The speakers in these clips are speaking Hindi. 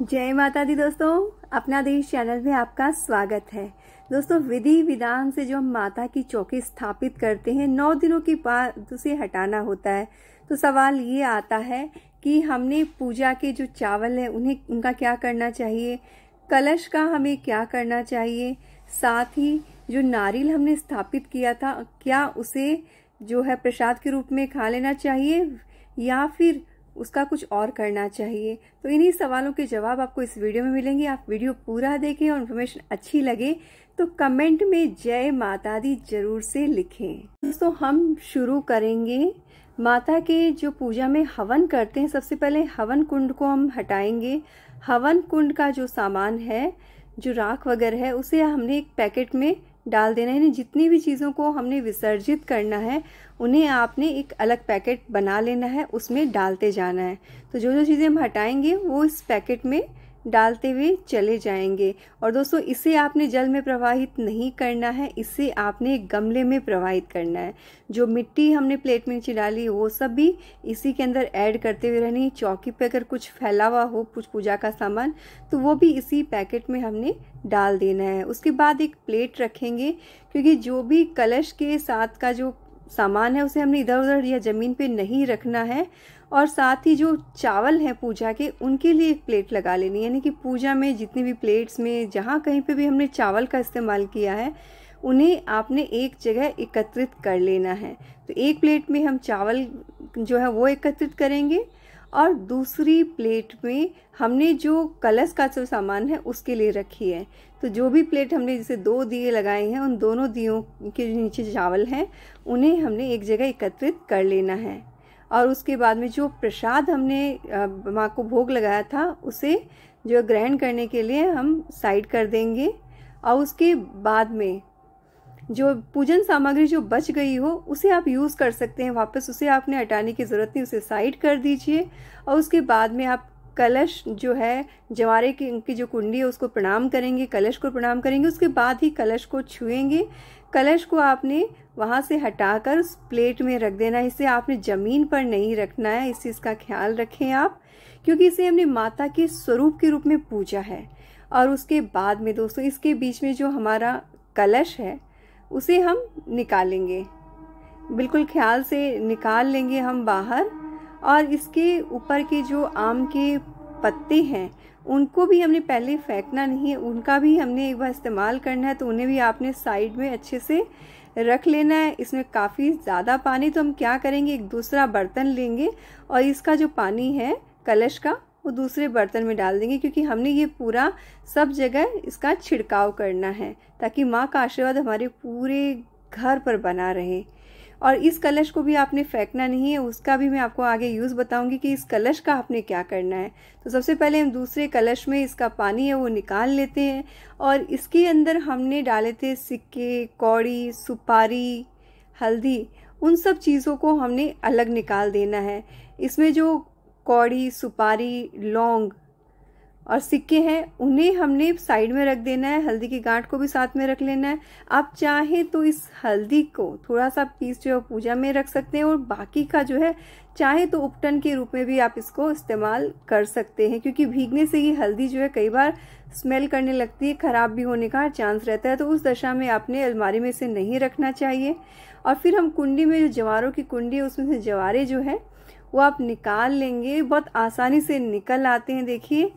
जय माता दी दोस्तों, अपना देश चैनल में आपका स्वागत है। दोस्तों, विधि विधान से जो हम माता की चौकी स्थापित करते हैं, 9 दिनों के बाद उसे हटाना होता है। तो सवाल ये आता है कि हमने पूजा के जो चावल हैं उनका क्या करना चाहिए, कलश का हमें क्या करना चाहिए, साथ ही जो नारियल हमने स्थापित किया था क्या उसे जो है प्रसाद के रूप में खा लेना चाहिए या फिर उसका कुछ और करना चाहिए। तो इन्हीं सवालों के जवाब आपको इस वीडियो में मिलेंगे। आप वीडियो पूरा देखें और इन्फॉर्मेशन अच्छी लगे तो कमेंट में जय माता दी जरूर से लिखें। दोस्तों, हम शुरू करेंगे माता के जो पूजा में हवन करते हैं। सबसे पहले हवन कुंड को हम हटाएंगे। हवन कुंड का जो सामान है, जो राख वगैरह है, उसे हमने एक पैकेट में डाल देना है। जितनी भी चीज़ों को हमने विसर्जित करना है उन्हें आपने एक अलग पैकेट बना लेना है, उसमें डालते जाना है। तो जो जो चीज़ें हम हटाएंगे वो इस पैकेट में डालते हुए चले जाएंगे। और दोस्तों, इसे आपने जल में प्रवाहित नहीं करना है, इसे आपने गमले में प्रवाहित करना है। जो मिट्टी हमने प्लेट में नीचे डाली वो सब भी इसी के अंदर ऐड करते हुए रहनी। चौकी पे अगर कुछ फैला हुआ हो, कुछ पूजा का सामान, तो वो भी इसी पैकेट में हमने डाल देना है। उसके बाद एक प्लेट रखेंगे, क्योंकि जो भी कलश के साथ का जो सामान है उसे हमने इधर उधर या ज़मीन पे नहीं रखना है। और साथ ही जो चावल हैं पूजा के, उनके लिए एक प्लेट लगा लेनी, यानी कि पूजा में जितनी भी प्लेट्स में जहाँ कहीं पे भी हमने चावल का इस्तेमाल किया है उन्हें आपने एक जगह एकत्रित कर लेना है। तो एक प्लेट में हम चावल जो है वो एकत्रित करेंगे और दूसरी प्लेट में हमने जो कलश का जो सामान है उसके लिए रखी है। तो जो भी प्लेट हमने जैसे 2 दिए लगाए हैं, उन दोनों दियों के नीचे चावल हैं उन्हें हमने एक जगह एकत्रित कर लेना है। और उसके बाद में जो प्रसाद हमने माँ को भोग लगाया था उसे जो ग्रहण करने के लिए हम साइड कर देंगे। और उसके बाद में जो पूजन सामग्री जो बच गई हो उसे आप यूज़ कर सकते हैं वापस, उसे आपने हटाने की ज़रूरत नहीं, उसे साइड कर दीजिए। और उसके बाद में आप कलश जो है, ज्वारे की जो कुंडी है उसको प्रणाम करेंगे, कलश को प्रणाम करेंगे। उसके बाद ही कलश को छुएंगे। कलश को आपने वहाँ से हटाकर उस प्लेट में रख देना है। इसे आपने ज़मीन पर नहीं रखना है, इस चीज़ का ख्याल रखें आप, क्योंकि इसे हमने माता के स्वरूप के रूप में पूजा है। और उसके बाद में दोस्तों, इसके बीच में जो हमारा कलश है उसे हम निकालेंगे, बिल्कुल ख्याल से निकाल लेंगे हम बाहर। और इसके ऊपर के जो आम के पत्ते हैं उनको भी हमने पहले फेंकना नहीं है, उनका भी हमने एक बार इस्तेमाल करना है। तो उन्हें भी आपने साइड में अच्छे से रख लेना है। इसमें काफ़ी ज़्यादा पानी, तो हम क्या करेंगे, एक दूसरा बर्तन लेंगे और इसका जो पानी है कलश का वो दूसरे बर्तन में डाल देंगे, क्योंकि हमने ये पूरा सब जगह इसका छिड़काव करना है ताकि माँ का आशीर्वाद हमारे पूरे घर पर बना रहे। और इस कलश को भी आपने फेंकना नहीं है, उसका भी मैं आपको आगे यूज़ बताऊंगी कि इस कलश का आपने क्या करना है। तो सबसे पहले हम दूसरे कलश में इसका पानी है वो निकाल लेते हैं। और इसके अंदर हमने डाले थे सिक्के, कौड़ी, सुपारी, हल्दी, उन सब चीज़ों को हमने अलग निकाल देना है। इसमें जो कौड़ी, सुपारी, लौंग और सिक्के हैं उन्हें हमने साइड में रख देना है। हल्दी की गांठ को भी साथ में रख लेना है। आप चाहे तो इस हल्दी को थोड़ा सा पीस जो है पूजा में रख सकते हैं, और बाकी का जो है चाहे तो उपटन के रूप में भी आप इसको इस्तेमाल कर सकते हैं, क्योंकि भीगने से ये हल्दी जो है कई बार स्मेल करने लगती है, ख़राब भी होने का चांस रहता है। तो उस दशा में आपने अलमारी में इसे नहीं रखना चाहिए। और फिर हम कुंडी में जो ज्वारों की कुंडी है उसमें से ज्वारे जो है वो आप निकाल लेंगे। बहुत आसानी से निकल आते हैं, देखिए।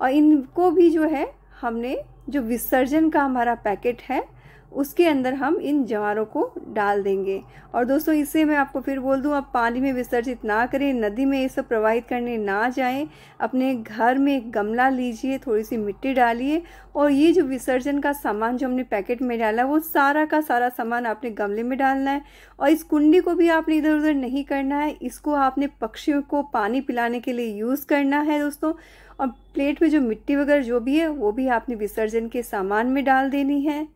और इनको भी जो है हमने जो विसर्जन का हमारा पैकेट है उसके अंदर हम इन ज्वारों को डाल देंगे। और दोस्तों, इसे मैं आपको फिर बोल दूं, आप पानी में विसर्जित ना करें, नदी में ये सब प्रवाहित करने ना जाएं। अपने घर में एक गमला लीजिए, थोड़ी सी मिट्टी डालिए, और ये जो विसर्जन का सामान जो हमने पैकेट में डाला वो सारा का सारा सामान आपने गमले में डालना है। और इस कुंडी को भी आपने इधर उधर नहीं करना है, इसको आपने पक्षियों को पानी पिलाने के लिए यूज़ करना है दोस्तों। और प्लेट में जो मिट्टी वगैरह जो भी है वो भी आपने विसर्जन के सामान में डाल देनी है।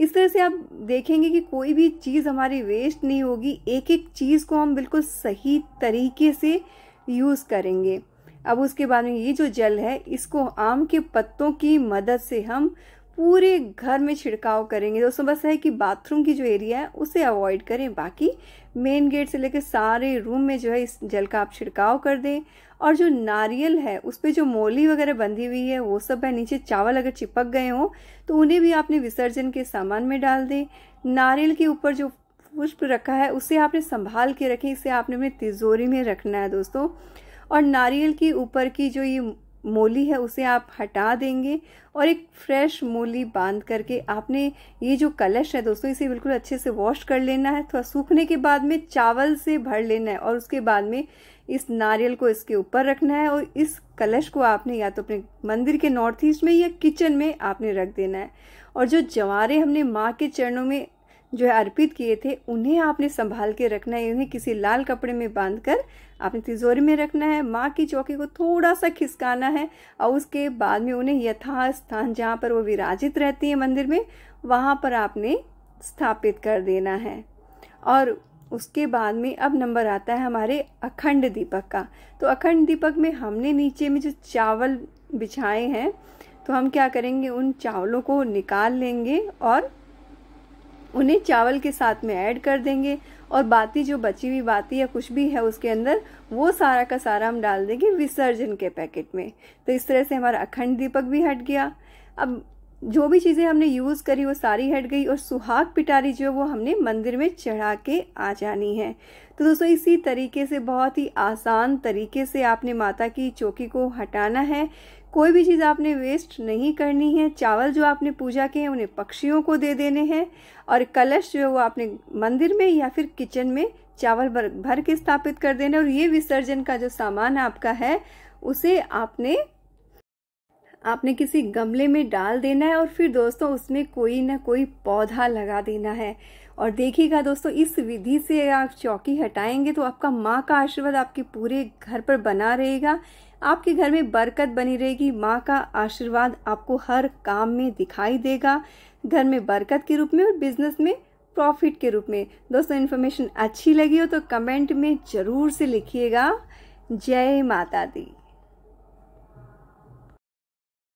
इस तरह से आप देखेंगे कि कोई भी चीज़ हमारी वेस्ट नहीं होगी। एक एक चीज़ को हम बिल्कुल सही तरीके से यूज़ करेंगे। अब उसके बाद में ये जो जल है इसको आम के पत्तों की मदद से हम पूरे घर में छिड़काव करेंगे दोस्तों। बस है कि बाथरूम की जो एरिया है उसे अवॉइड करें, बाकी मेन गेट से लेकर सारे रूम में जो है इस जल का आप छिड़काव कर दें। और जो नारियल है उस पर जो मोली वगैरह बंधी हुई है वो सब है। नीचे चावल अगर चिपक गए हो तो उन्हें भी आपने विसर्जन के सामान में डाल दें। नारियल के ऊपर जो पुष्प रखा है उसे आपने संभाल के रखें, इसे आपने अपनी तिजोरी में रखना है दोस्तों। और नारियल के ऊपर की जो ये मोली है उसे आप हटा देंगे और एक फ्रेश मोली बांध करके आपने ये जो कलश है दोस्तों इसे बिल्कुल अच्छे से वॉश कर लेना है। थोड़ा सूखने के बाद में चावल से भर लेना है और उसके बाद में इस नारियल को इसके ऊपर रखना है और इस कलश को आपने या तो अपने मंदिर के नॉर्थ ईस्ट में या किचन में आपने रख देना है। और जो जवारे हमने माँ के चरणों में जो है अर्पित किए थे उन्हें आपने संभाल के रखना है, उन्हें किसी लाल कपड़े में बांधकर आपने तिजोरी में रखना है। माँ की चौकी को थोड़ा सा खिसकाना है और उसके बाद में उन्हें यथास्थान जहाँ पर वो विराजित रहती है मंदिर में वहाँ पर आपने स्थापित कर देना है। और उसके बाद में अब नंबर आता है हमारे अखंड दीपक का। तो अखंड दीपक में हमने नीचे में जो चावल बिछाए हैं तो हम क्या करेंगे, उन चावलों को निकाल लेंगे और उन्हें चावल के साथ में ऐड कर देंगे और बाती जो बची हुई बाती या कुछ भी है उसके अंदर वो सारा का सारा हम डाल देंगे विसर्जन के पैकेट में। तो इस तरह से हमारा अखंड दीपक भी हट गया। अब जो भी चीज़ें हमने यूज़ करी वो सारी हट गई और सुहाग पिटारी जो है वो हमने मंदिर में चढ़ा के आ जानी है। तो दोस्तों इसी तरीके से बहुत ही आसान तरीके से आपने माता की चौकी को हटाना है। कोई भी चीज़ आपने वेस्ट नहीं करनी है। चावल जो आपने पूजा के हैं उन्हें पक्षियों को दे देने हैं और कलश जो है वो आपने मंदिर में या फिर किचन में चावल भर के स्थापित कर देना। और ये विसर्जन का जो सामान आपका है उसे आपने किसी गमले में डाल देना है और फिर दोस्तों उसमें कोई ना कोई पौधा लगा देना है। और देखिएगा दोस्तों इस विधि से आप चौकी हटाएंगे तो आपका माँ का आशीर्वाद आपके पूरे घर पर बना रहेगा, आपके घर में बरकत बनी रहेगी। माँ का आशीर्वाद आपको हर काम में दिखाई देगा, घर में बरकत के रूप में और बिजनेस में प्रॉफिट के रूप में। दोस्तों इन्फॉर्मेशन अच्छी लगी हो तो कमेंट में ज़रूर से लिखिएगा। जय माता दी।